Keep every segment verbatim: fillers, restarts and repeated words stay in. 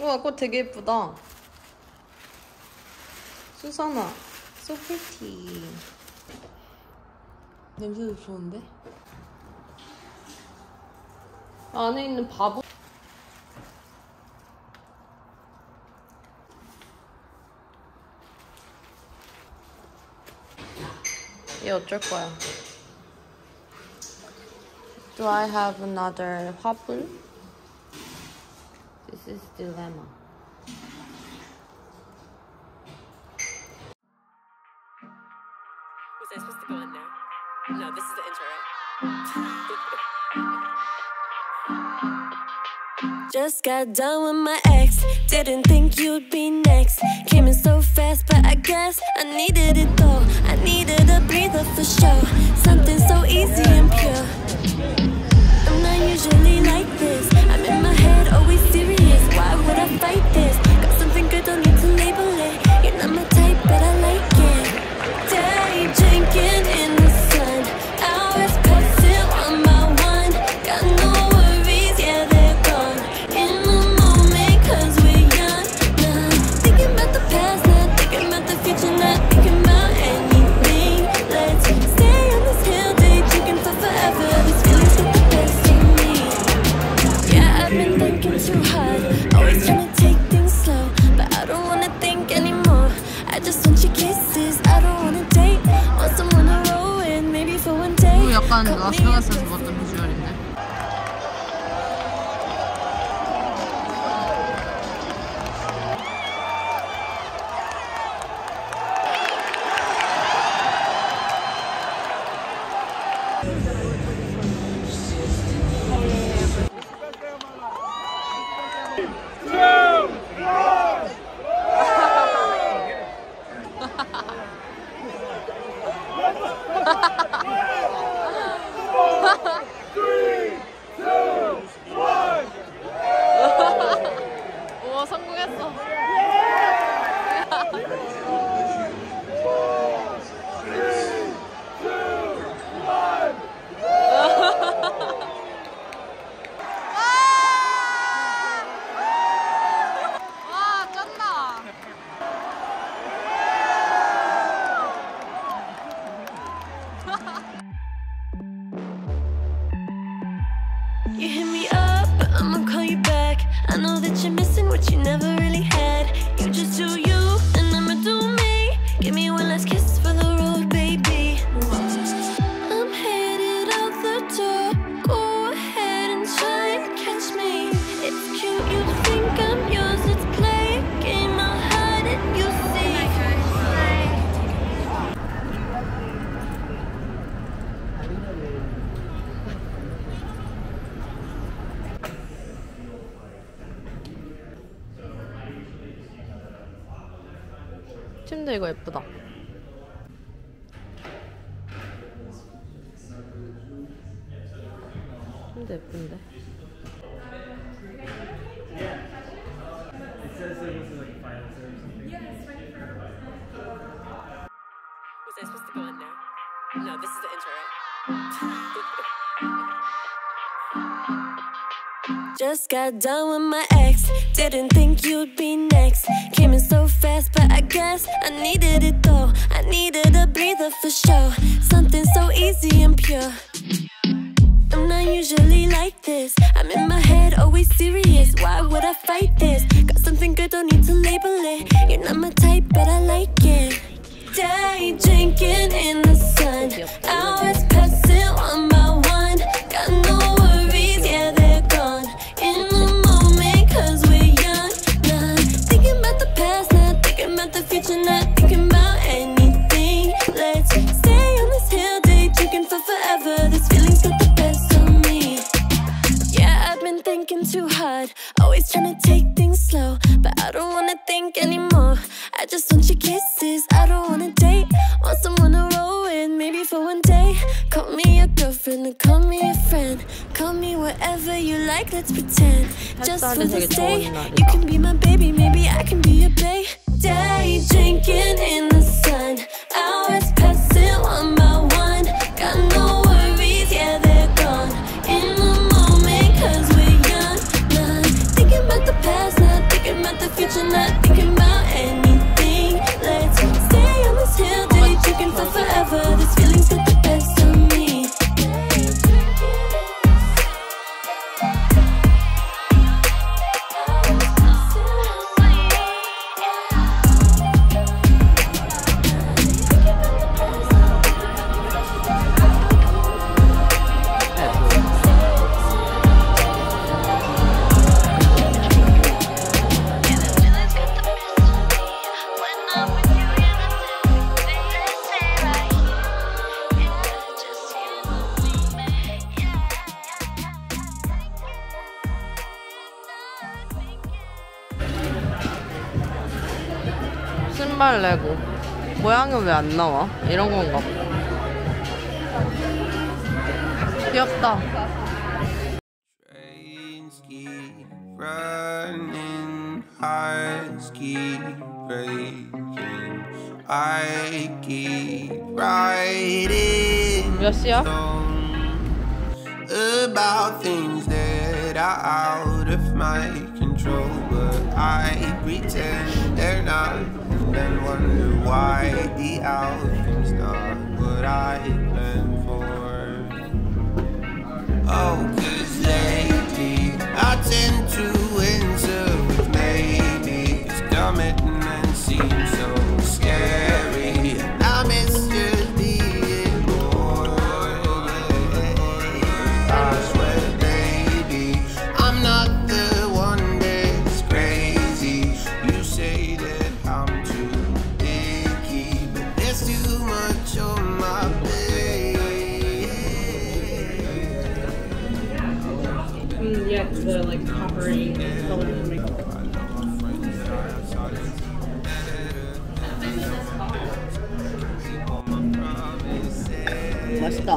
우와, 꽃 되게 예쁘다. 수선아, so pretty. 냄새도 좋은데? 안에 있는 바보. 얘 어쩔 거야? Do I have another 화분? This is dilemma. Was I supposed to go in there? No, this is the intro, right? Just got done with my ex. Didn't think you'd be next. Came in so fast, but I guess I needed it though. I needed a breather for sure. Something so easy and pure. I'm not usually like this. I'm in my head, always serious. Why would I fight this? Got something good, don't need to label it. You're not my type, but I like it. Daddy drinking in the sun. Hours passing on my one. Got no worries, yeah, they're gone. In the moment, cause we're young. Not thinking about the past, not thinking about the future, not thinking about anything. Let's stay on this hill, day drinking for forever. These feelings get the best in me. Yeah, I've been thinking too hard. Always trying to take things slow, but I don't wanna think anymore. I just want your kisses. I don't wanna date. Want someone to roll with, maybe for one day. 오, 약간 라스베가스에서 봤던 비주얼인데. You hit me up, but I'ma call you back. I know that you're missing what you never really had. You just do you, and I'ma do me. Give me one last kiss for the road, baby. I'm headed out the door. Go ahead and try and catch me. It's cute, you think I'm yours. Let's play a game, I'll hide it, you see. 침대 이거 예쁘다. 침대 예쁜데. Just got done with my ex. Didn't think you'd be next. Came in so fast, but I guess I needed it though. I needed a breather for sure. Something so easy and pure. I'm not usually like this. I'm in my head, always serious. Why would I fight this? Got something good, don't need to label it. You're not my type, but I like it. Day drinking in the sun. Hours passing on my one. Got no worries, yeah, they're gone. In the moment, cause we're young. Not thinking about the past, not thinking about the future, not thinking about anything. Let's stay on this hill, day drinking for forever. This feeling's got the best of me. Yeah, I've been thinking too hard. Always trying to take things slow, but I don't wanna think anymore. I just want your kisses, I don't wanna date. Want someone to roll with, maybe for one day. Call me your girlfriend and call me a friend. Call me whatever you like, let's pretend. Just for this day, you can be my baby, maybe I can be your bae. Day drinking in the sun. Hours passing on my one. Got no worries, yeah, they're gone. In the moment, cause we're young. Not thinking about the past, not thinking 신발 레고. 모양이 왜 안 나와? 이런 건가 봐. 귀엽다. 몇 시야? About things that are out of my control, but I pretend they're not, and then wonder why the outcome's not what I planned for. Oh, 'cause lately I tend to answer with maybe. It's coming and seems so scary. I miss you. The like coppery color to make it. 맛있다.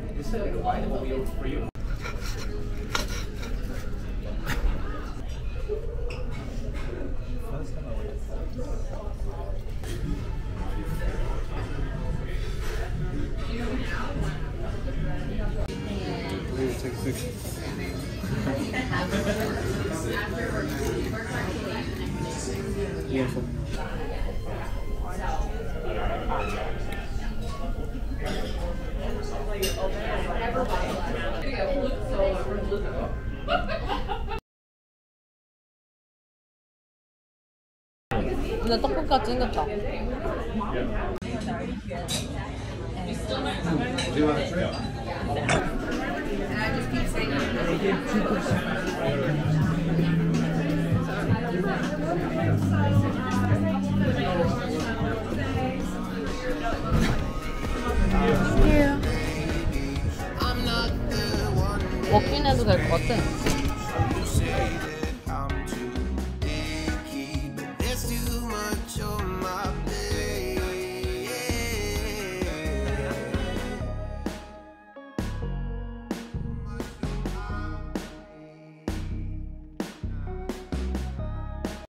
This is a reliable wheel for you. Beautiful. 근데 떡볶이같이 생겼다.